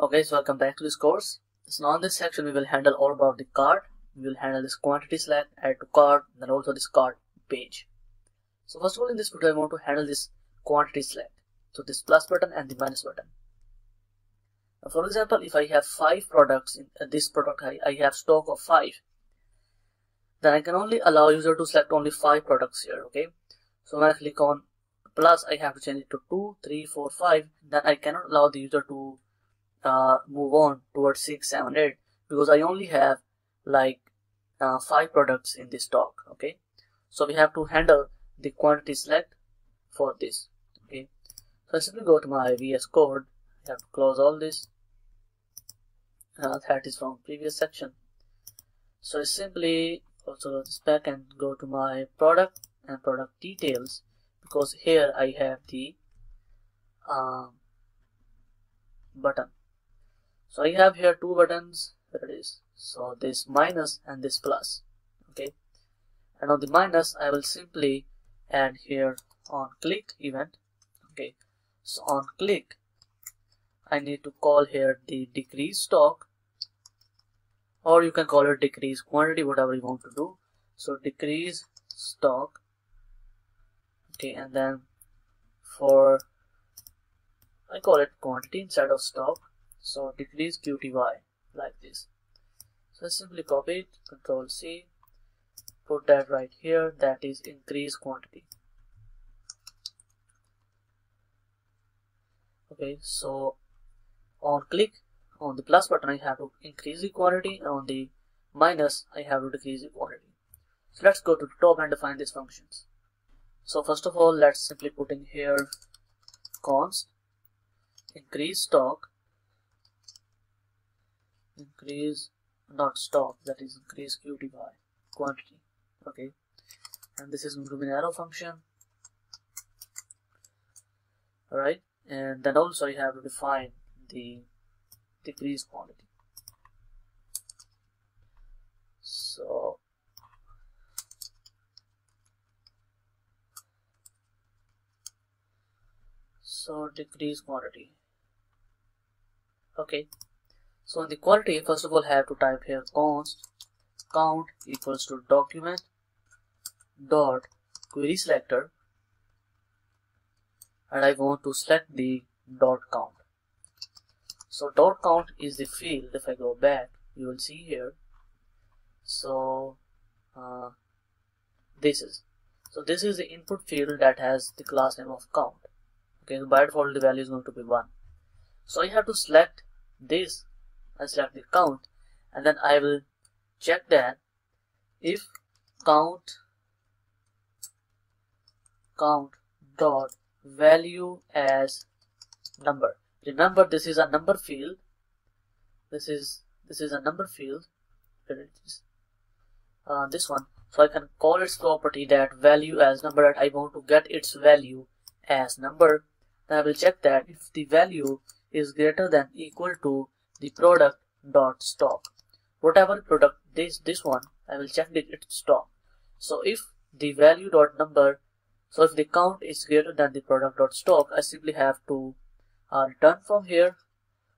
Okay, so welcome back to this course. So now in this section we will handle all about the cart. We will handle this quantity select, add to cart, and also this cart page. So first of all, in this video I want to handle this quantity select. So this plus button and the minus button. Now, for example, if I have 5 products in this product, I have stock of 5. Then I can only allow user to select only 5 products here. Okay, so when I click on plus, I have to change it to 2, 3, 4, 5. Then I cannot allow the user to move on towards 6, 7, 8 because I only have like 5 products in this stock. Okay, so we have to handle the quantity select for this. Okay, so I simply go to my VS Code. I have to close all this. That is from previous section. So I simply also this back and go to my product and product details, because here I have the button. So I have here 2 buttons. There it is. So this minus and this plus. Okay. And on the minus, I will simply add here on click event. Okay. So on click, I need to call here the decrease stock, or you can call it decrease quantity, whatever you want to do. So decrease stock. Okay, and then for I call it quantity instead of stock. So decrease QTY like this. So I simply copy it, Control C, put that right here. That is increase quantity. Okay, so on click, on the plus button, I have to increase the quantity, and on the minus, I have to decrease the quantity. So let's go to the top and define these functions. So first of all, let's simply put in here const increase stock, increase not stock, that is increase QTY quantity. Okay, and this is going to be an arrow function. All right, and then also you have to define the decrease quantity. So decrease quantity. Okay, so in the quantity, first of all, I have to type here const count equals to document dot query selector, and I want to select the dot count. So dot count is the field. If I go back, you will see here. So this is the input field that has the class name of count. Okay, so by default the value is going to be 1. So I have to select this and select the count, and then I will check that if count dot value as number. Remember, this is a number field. This is a number field. This one. So I can call its property that value as number, that I want to get its value as number. Then I will check that if the value is greater than equal to the product dot stock. Whatever product this one, I will check that its stock. So if the value dot number, so if the count is greater than the product dot stock, I simply have to return from here.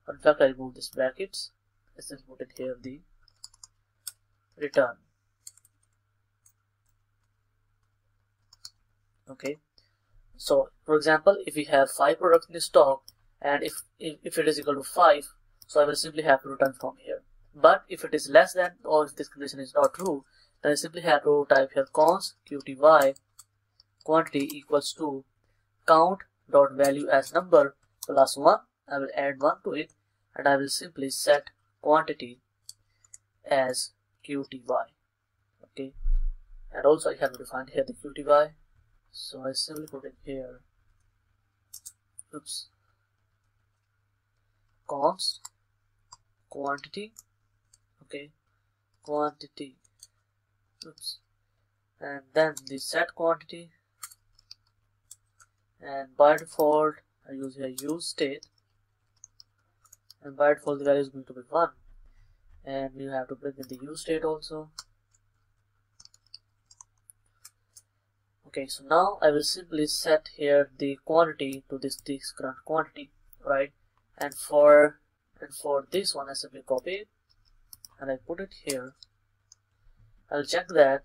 In fact, I remove this brackets. Let's just put it here, the return. Okay, so for example, if we have 5 products in the stock, and if it is equal to 5, so I will simply have to return from here. But if it is less than, or if this condition is not true, then I simply have to type here const qty quantity equals to count dot value as number plus 1. I will add 1 to it, and I will simply set quantity as QTY. Okay, and also I have to define here the QTY. So I simply put it here const quantity. Okay, quantity and then the set quantity, and by default I use here use state, and by default the value is going to be 1, and we have to bring in the use state also. Okay, so now I will simply set here the quantity to this current quantity, right? And for and for this one I simply copy it and I put it here. I'll check that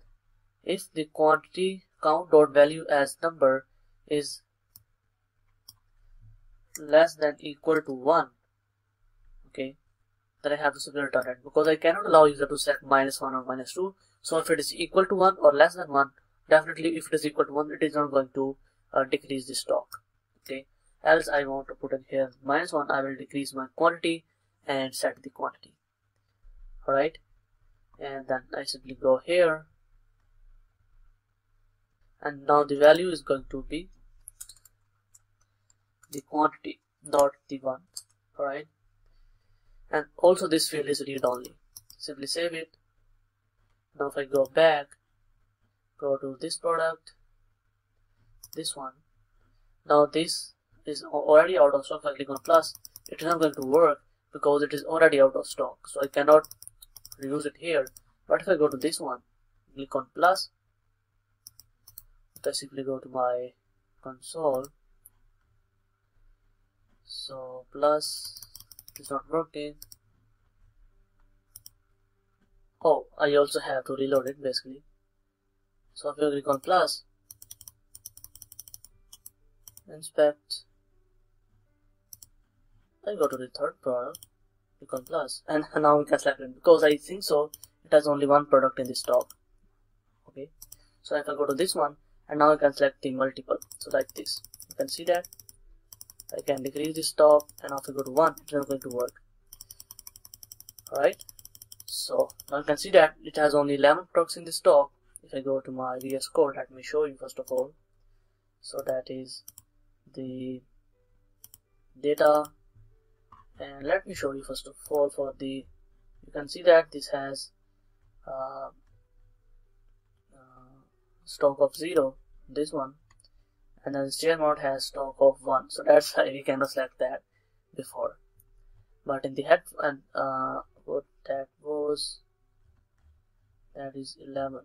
if the quantity count.value as number is less than equal to 1, okay, then I have to simply return it, because I cannot allow user to set -1 or -2. So if it is equal to 1 or less than 1, definitely if it is equal to 1, it is not going to decrease the stock, okay. Else I want to put in here -1, I will decrease my quantity and set the quantity. Alright, and then I simply go here, and now the value is going to be the quantity, not the 1. Alright, and also this field is read only. Simply save it. Now if I go back, go to this product, this one, now this is already out of stock. If I click on plus, it is not going to work because it is already out of stock, so I cannot reuse it here. But if I go to this one, click on plus, I simply go to my console, so plus is not working. Oh, I also have to reload it basically. So if you click on plus, inspect, I go to the third product, click on plus, and now we can select it, because I think so it has only one product in the stock. Okay, so if I go to this one, and now I can select the multiple, so like this, you can see that I can decrease the stock, and after go to 1, it's not going to work. Alright, so now you can see that it has only 11 products in the stock. If I go to my VS Code, let me show you first of all. So that is the data, and let me show you first of all for the, you can see that this has stock of 0, this one, and then share mode has stock of 1, so that's why we cannot select that before. But in the head, and what that was, that is 11.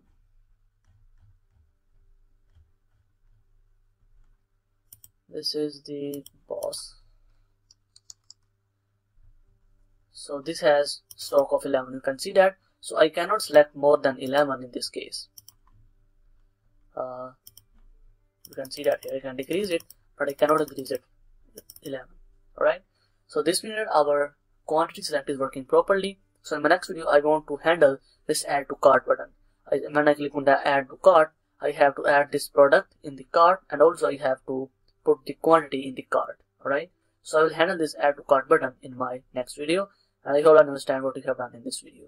This is the boss, so this has stock of 11, you can see that. So I cannot select more than 11 in this case. You can see that here, I can decrease it, but I cannot decrease it 11. Alright, so this means that our quantity select is working properly. So in my next video, I want to handle this add to cart button. When I click on the add to cart, I have to add this product in the cart, and also I have to put the quantity in the cart. Alright, so I will handle this add to cart button in my next video, and I hope you understand what we have done in this video.